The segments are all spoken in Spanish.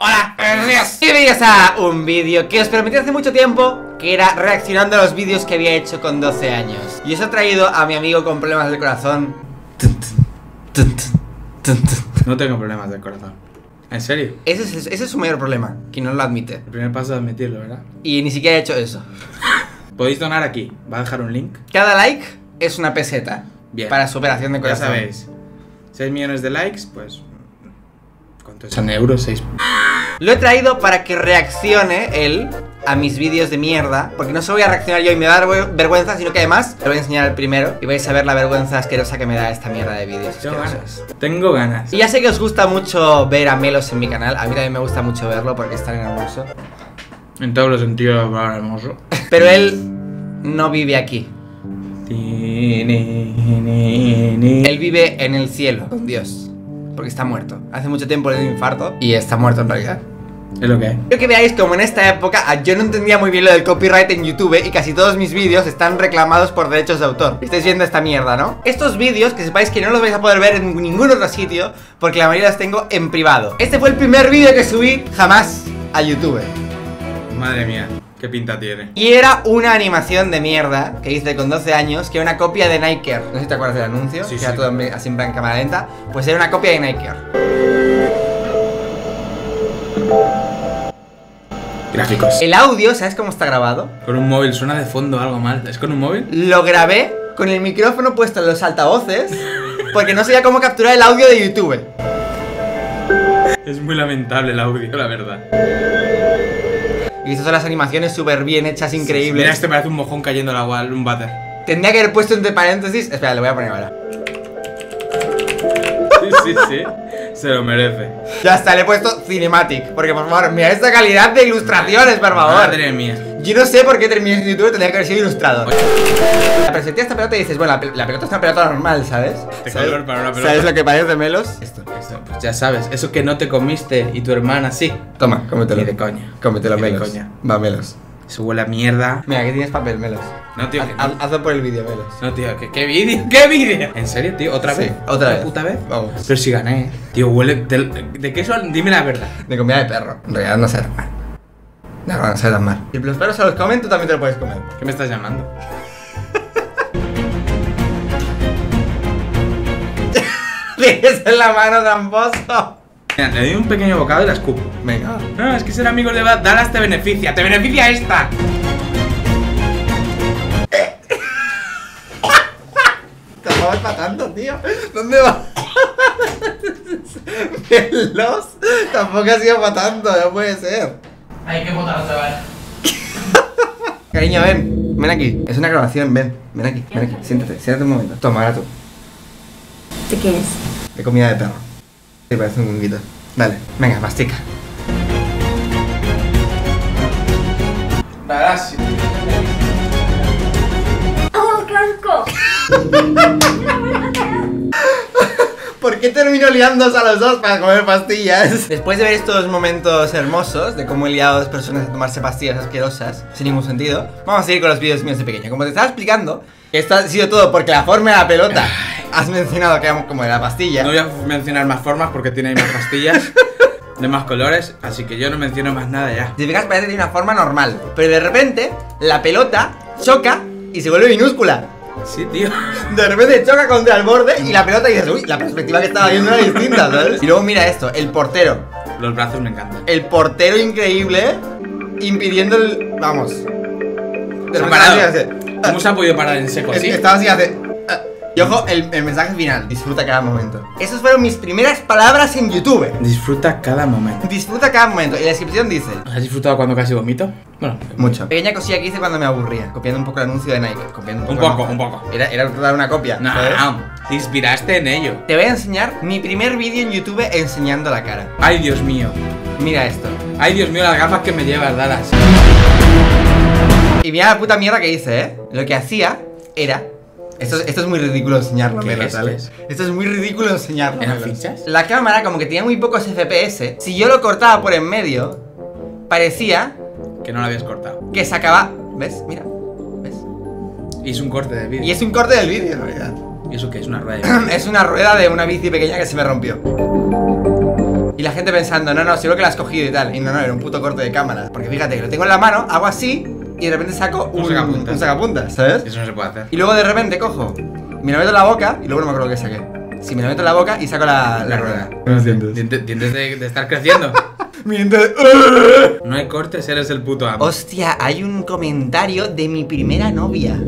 Hola, bienvenidos a un vídeo que os prometí hace mucho tiempo, que era reaccionando a los vídeos que había hecho con 12 años. Y os he traído a mi amigo con problemas del corazón. No tengo problemas del corazón. ¿En serio? Ese es su mayor problema, que no lo admite. El primer paso es admitirlo, ¿verdad? Y ni siquiera he hecho eso. Podéis donar aquí, va a dejar un link. Cada like es una peseta. Bien. Para su operación de corazón. Ya sabéis, 6 millones de likes, pues... ¿Cuánto es? En euros, 6... Lo he traído para que reaccione él a mis vídeos de mierda, porque no solo voy a reaccionar yo y me va a dar vergüenza, sino que además te voy a enseñar el primero y vais a ver la vergüenza asquerosa que me da esta mierda de vídeos. Tengo ganas. Y ya sé que os gusta mucho ver a Melos en mi canal, a mí también me gusta mucho verlo porque es tan hermoso. En todos los sentidos va hermoso. Pero él no vive aquí. Él vive en el cielo, con Dios. Porque está muerto. Hace mucho tiempo le dio un infarto y está muerto en realidad. Es lo que hay. Quiero que veáis como en esta época yo no entendía muy bien lo del copyright en YouTube y casi todos mis vídeos están reclamados por derechos de autor. Estáis viendo esta mierda, ¿no? Estos vídeos, que sepáis que no los vais a poder ver en ningún otro sitio, porque la mayoría los tengo en privado. Este fue el primer vídeo que subí jamás a YouTube. Madre mía, qué pinta tiene. Y era una animación de mierda que hice con 12 años, que era una copia de Nike. No sé si te acuerdas del anuncio, sí, que era todo así en plan cámara lenta. Pues era una copia de Nike. Gráficos. El audio, ¿sabes cómo está grabado? Con un móvil, suena de fondo algo mal. ¿Es con un móvil? Lo grabé con el micrófono puesto en los altavoces porque no sabía cómo capturar el audio de YouTube. Es muy lamentable el audio, la verdad. Y estas son las animaciones súper bien hechas, increíbles. Mira, este parece un mojón cayendo al agua, un váter. Tendría que haber puesto entre paréntesis... Espera, lo voy a poner ahora. Sí, sí, sí. Se lo merece. Ya está, le he puesto cinematic. Porque, por favor, mira esta calidad de ilustraciones, por favor. Madre mía. Yo no sé por qué terminé en YouTube, tendría que haber sido ilustrado. La perspectiva de esta pelota y dices, bueno, la pelota es una pelota normal, ¿sabes? Te calor para una pelota. ¿Sabes lo que parece, Melos? Esto, pues ya sabes. Eso que no te comiste y tu hermana sí. Toma, cómetelo. Ni de coña. Cómetelo, Melos. Coña. Va, Melos. Se huele a mierda. Mira, aquí tienes papel, Melos. No, tío. Hazlo por el vídeo, Melos. No, tío, ¿qué vídeo? ¿Qué vídeo? ¿En serio, tío? ¿Otra vez? ¿Otra vez? ¿Puta vez? Vamos. Pero si gané. Tío, huele... ¿De qué son? Dime la verdad. De comida de perro. En realidad no sabe tan mal. No sabe tan mal. Si los perros se los comen, tú también te lo puedes comer. ¿Qué me estás llamando? Tienes en la mano tramposo. Mira, le doy un pequeño bocado y la escupo. Venga. No, es que ser amigo de Dallas te beneficia. ¡Te beneficia esta! Te lo vas matando, tío. ¿Dónde vas? Melos tampoco has ido matando, no puede ser. Hay que botar, chaval. Cariño, ven. Ven aquí. Es una grabación, ven. Ven aquí, ven aquí. Siéntate, siéntate un momento. Toma, ahora tú. ¿De qué es? De comida de perro. Te parece un guinguito. Dale, venga, mastica. Darás. ¡Oh, qué! ¿Por qué termino liándose a los dos para comer pastillas? Después de ver estos momentos hermosos de cómo he liado a dos personas a tomarse pastillas asquerosas sin ningún sentido, vamos a seguir con los vídeos míos de pequeño. Como te estaba explicando, esto ha sido todo porque la forma de la pelota. Has mencionado que era como de la pastilla. No voy a mencionar más formas porque tiene más pastillas de más colores, así que yo no menciono más nada ya. Si te fijas, parece que tiene una forma normal, pero de repente la pelota choca y se vuelve minúscula. Sí, tío. De repente choca contra el borde y la pelota y dices, uy, la perspectiva que estaba viendo era distinta, ¿sabes? Y luego mira esto, el portero. Los brazos me encantan. El portero increíble impidiendo el... Vamos. Se ha parado. Hace... ¿Cómo se ha podido parar en seco? ¿Sí? Estaba así hace... Y ojo, el mensaje final. Disfruta cada momento. Esas fueron mis primeras palabras en YouTube. Disfruta cada momento. Disfruta cada momento. Y la descripción dice: ¿has disfrutado cuando casi vomito? Bueno, mucho. Pequeña cosilla que hice cuando me aburría. Copiando un poco el anuncio de Nike. Copiando un poco. Era dar una copia. No, ¿sabes? Te inspiraste en ello. Te voy a enseñar mi primer vídeo en YouTube enseñando la cara. Ay, Dios mío. Mira esto. Ay, Dios mío, las gafas que me llevas, Dallas. Y mira la puta mierda que hice, ¿eh? Lo que hacía era... Esto es muy ridículo enseñarlo, Melos, ¿sabes? Esto es muy ridículo enseñarlo. ¿En las fichas? La cámara, como que tenía muy pocos FPS. Si yo lo cortaba por en medio, parecía... que no lo habías cortado. Que sacaba... ¿Ves? Mira. ¿Ves? Y es un corte del vídeo. Y es un corte del vídeo, en realidad. ¿Y eso qué? ¿Es una rueda de bici? Es una rueda de una bici pequeña que se me rompió. Y la gente pensando, no, no, seguro que la has cogido y tal. Y no, no, era un puto corte de cámara. Porque fíjate, que lo tengo en la mano, hago así y de repente saco un sacapuntas, ¿sabes? Eso no se puede hacer. Y luego de repente cojo, me lo meto en la boca y luego no me acuerdo que saqué. Si me lo meto en la boca y saco la rueda. ¿Cómo sientes? Dientes de estar creciendo. Mientras... No hay cortes, eres el puto amo. Hostia, hay un comentario de mi primera novia.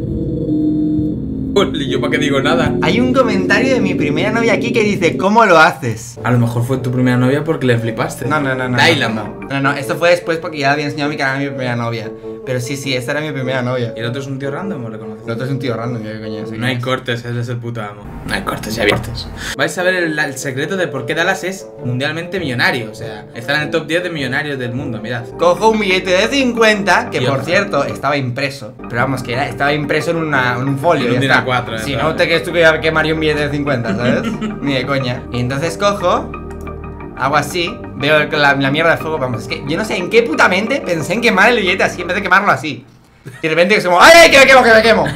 ¿Yo para qué digo nada? Hay un comentario de mi primera novia aquí que dice, ¿cómo lo haces? A lo mejor fue tu primera novia porque le flipaste. No, no, no, no. No, esto fue después porque ya le había enseñado mi canal a mi primera novia. Pero sí, sí, esta era mi primera novia. ¿Y el otro es un tío random o le conoces? El otro es un tío random, yo qué coño. No hay cortes, él es el puto amo. No hay cortes, ya hay cortes. Vais a ver el secreto de por qué Dallas es mundialmente millonario. O sea, está en el top 10 de millonarios del mundo, mirad. Cojo un billete de 50, que por cierto, estaba impreso. Pero vamos, que estaba impreso en un folio. Si no, te crees tú que quemaría un billete de 50, ¿sabes? Ni de coña. Y entonces cojo, hago así, veo la mierda de fuego. Vamos, es que yo no sé en qué puta mente pensé en quemar el billete así en vez de quemarlo así. Y de repente es como, ¡ay, que me quemo, que me quemo!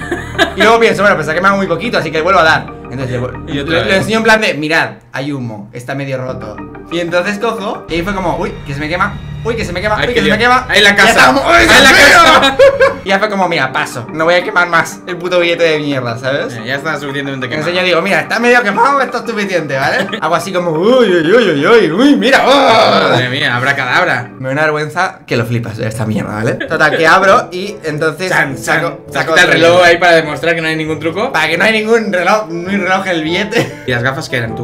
Y luego pienso, bueno, pues ha quemado muy poquito, así que vuelvo a dar. Entonces le enseño en plan de, mirad, hay humo, está medio roto. Y entonces cojo, y ahí fue como, uy, que se me quema. Uy, que se me quema, uy, que se me quema. Ahí la casa, ahí la casa. Y ya fue como, mira, paso, no voy a quemar más el puto billete de mierda, ¿sabes? Ya está suficientemente quemado. Entonces yo digo, mira, está medio quemado, esto es suficiente, ¿vale? Hago así como, uy, uy, uy, uy, uy, uy, mira, oh. Madre mía, abracadabra. Me da una vergüenza que lo flipas esta mierda, ¿vale? Total, que abro y entonces saco el reloj ahí para demostrar que no hay ningún truco. Para que no hay ningún reloj, ni reloj el billete. ¿Y las gafas que eran?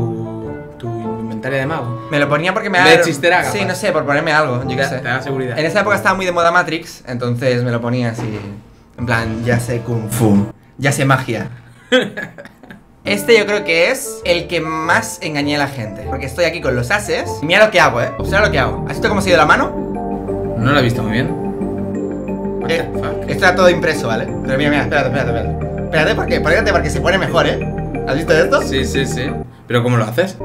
De mago. Me lo ponía porque me daba... ¿De chistera? Sí, no sé, por ponerme algo, yo qué sé. Te da seguridad. En esa época estaba muy de moda Matrix, entonces me lo ponía así, en plan, ya sé kung fu, ya sé magia. Este yo creo que es el que más engañé a la gente, porque estoy aquí con los ases. Mira lo que hago, observa lo que hago. ¿Has visto cómo se ha ido la mano? No lo he visto muy bien. Esto era todo impreso, ¿vale? Pero mira, mira, espérate. Espérate porque se pone mejor, ¿Has visto esto? Sí, sí, sí. ¿Pero cómo lo haces?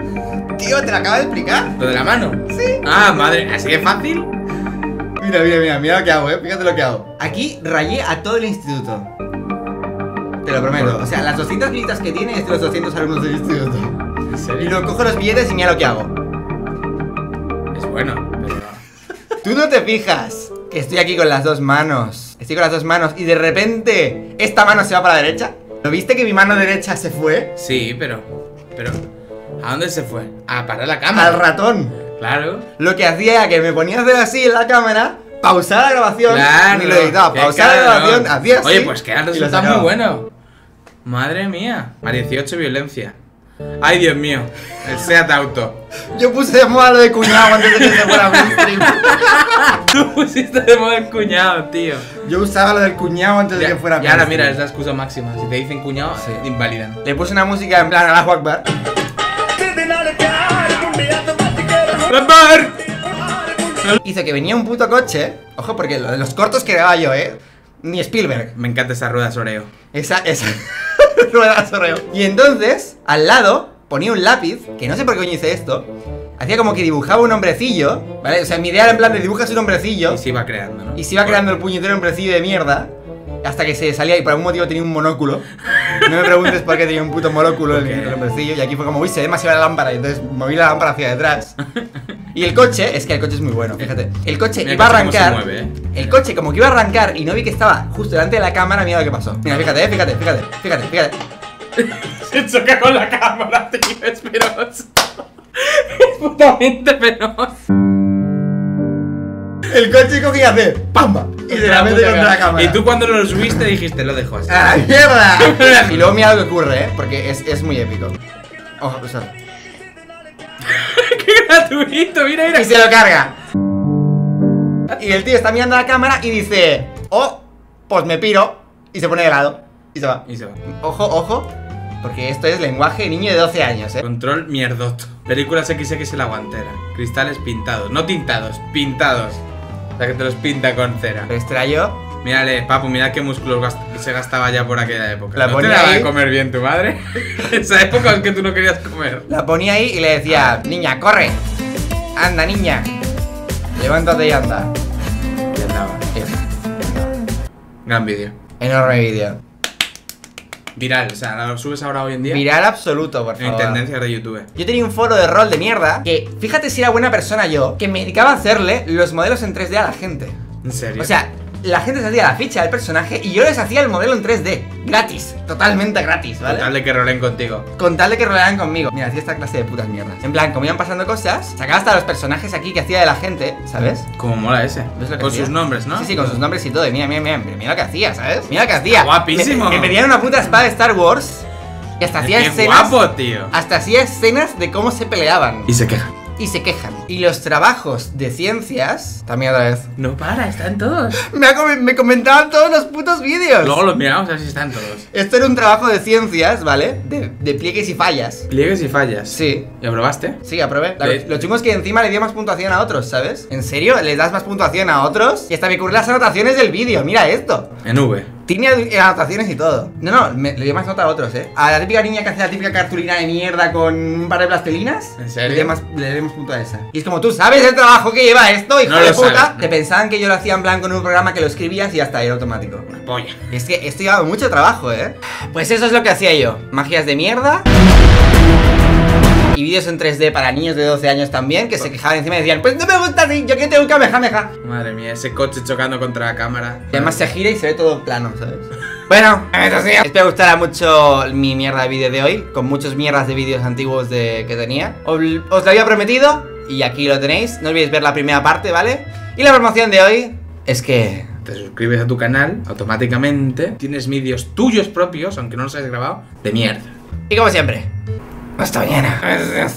Tío, te lo acabo de explicar. ¿Lo de la mano? Sí. Ah, madre, así de fácil. Mira, mira, mira, mira lo que hago, fíjate lo que hago. Aquí rayé a todo el instituto. Te lo prometo. O sea, las 200 visitas que tiene es de los 200 alumnos del instituto. ¿En serio? Y luego cojo los billetes y mira lo que hago. Es bueno, pero... Tú no te fijas que estoy aquí con las dos manos. Estoy con las dos manos y de repente esta mano se va para la derecha. ¿Lo viste que mi mano derecha se fue? Sí, pero... ¿A dónde se fue? A parar la cámara. Al ratón. Claro. Lo que hacía era que me ponía a hacer así en la cámara, pausar la grabación. Claro. Y lo editaba, pausar la grabación, hacía así. Oye, pues que ahora resulta muy bueno. Madre mía. A 18 violencia. Ay, Dios mío. El Seat Auto. Yo puse de moda lo de cuñado antes de que se fuera mainstream. Tú pusiste de moda el cuñado, tío. Yo usaba lo del cuñado antes de que fuera mainstream. Y ahora mira, es la excusa máxima. Si te dicen cuñado, te invalidan. Le puse una música en plan a la Allahu Akbar. Hizo que venía un puto coche. Ojo, porque lo de los cortos que grababa yo, Ni Spielberg. Me encanta esa rueda Oreo. Esa rueda Oreo. Y entonces, al lado, ponía un lápiz. Que no sé por qué coño hice esto. Hacía como que dibujaba un hombrecillo, ¿vale? O sea, mi idea era en plan de dibujas un hombrecillo. Y se iba creando, ¿no? Y se iba creando el puñetero hombrecillo de mierda. Hasta que se salía y por algún motivo tenía un monóculo. No me preguntes por qué tenía un puto monóculo en el hombrecillo. Y aquí fue como, uy, se ve demasiado la lámpara. Y entonces moví la lámpara hacia detrás. Y el coche, es que el coche es muy bueno, fíjate. El coche mira iba a arrancar. Mueve, El coche como que iba a arrancar y no vi que estaba justo delante de la cámara. Mira lo que pasó. Mira, fíjate, fíjate. Se choca con la cámara, tío. Es penoso. Es putamente penoso. El coche cogía de pamba y se la mete contra la cámara. Y tú cuando lo subiste dijiste, lo dejo así. ¡A la mierda! Y luego mira lo que ocurre, porque es muy épico. Ojo, pues ahora. ¡Qué gratuito! Mira, mira. Y se lo carga. Y el tío está mirando a la cámara y dice, oh, pues me piro. Y se pone de lado. Y se va. Ojo, ojo. Porque esto es lenguaje niño de 12 años, Control mierdoto. Películas XX en la guantera. Cristales pintados. No tintados, pintados. O sea, que te los pinta con cera. Extraño. Mírale, papu, mira qué músculos se gastaba ya por aquella época. ¿No te la va a comer bien tu madre? Esa época es que tú no querías comer. La ponía ahí y le decía, niña, corre. Anda, niña. Levántate y anda. Y andaba. Gran vídeo. Enorme vídeo. viral, o sea, lo subes ahora hoy en día. Viral absoluto, por favor. En tendencias de YouTube. Yo tenía un foro de rol de mierda que, fíjate si era buena persona yo, que me dedicaba a hacerle los modelos en 3D a la gente. ¿En serio? O sea, la gente se hacía la ficha del personaje y yo les hacía el modelo en 3D. Gratis, totalmente gratis, ¿vale? Con tal de que roleen contigo. Con tal de que rolearan conmigo. Mira, hacía esta clase de putas mierdas. En plan, como iban pasando cosas, sacaba hasta los personajes aquí que hacía de la gente, ¿sabes? Como mola ese. Con sus nombres, ¿no? Sí, sí, con sus nombres y todo. Y mira, mira, mira, mira lo que hacía, ¿sabes? Mira lo que hacía. Guapísimo. Me pedían una puta espada de Star Wars y hasta hacía escenas. Guapo, tío. Hasta hacía escenas de cómo se peleaban. Y se quejan. Y se quejan. Y los trabajos de ciencias también otra vez. No para, están todos. Me comentaban todos los putos vídeos. Luego los miramos a ver si están todos. Esto era un trabajo de ciencias, ¿vale? De pliegues y fallas. ¿Pliegues y fallas? Sí. ¿Y aprobaste? Sí, aprobé. Lo chungo es que encima le di más puntuación a otros, ¿sabes? ¿En serio? ¿Les das más puntuación a otros? Y hasta me cubrí las anotaciones del vídeo, mira esto. En V. Tenía anotaciones y todo. No, no, le dio más nota a otros, ¿eh? A la típica niña que hace la típica cartulina de mierda con un par de plastilinas. ¿En serio? Le dio más punto a esa. Y es como, tú sabes el trabajo que lleva esto, hijo de puta. Te pensaban que yo lo hacía en plan con un programa que lo escribías y hasta era automático. Una polla. Es que esto llevaba mucho trabajo, ¿eh? Pues eso es lo que hacía yo. Magias de mierda. Y vídeos en 3D para niños de 12 años también, que se quejaban encima y decían, pues no me gusta ni yo que tengo que meja. Madre mía, ese coche chocando contra la cámara. Y además se gira y se ve todo plano, ¿sabes? Bueno, eso sí. Espero que os gustara mucho mi mierda de vídeo de hoy, con muchos mierdas de vídeos antiguos que tenía. Os lo había prometido y aquí lo tenéis. No olvidéis ver la primera parte, ¿vale? Y la promoción de hoy es que... te suscribes a tu canal automáticamente. Tienes vídeos tuyos propios, aunque no los hayas grabado, de mierda. Y como siempre... hasta mañana.